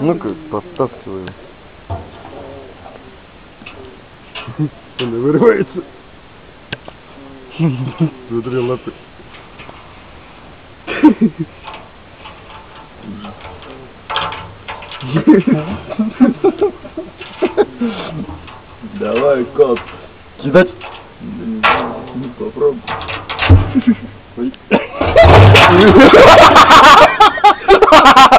Ну-ка, подтаскиваем. Она вырывается. Смотри, лапы. Давай, кот. Кидать? Ну, попробуй. Ой.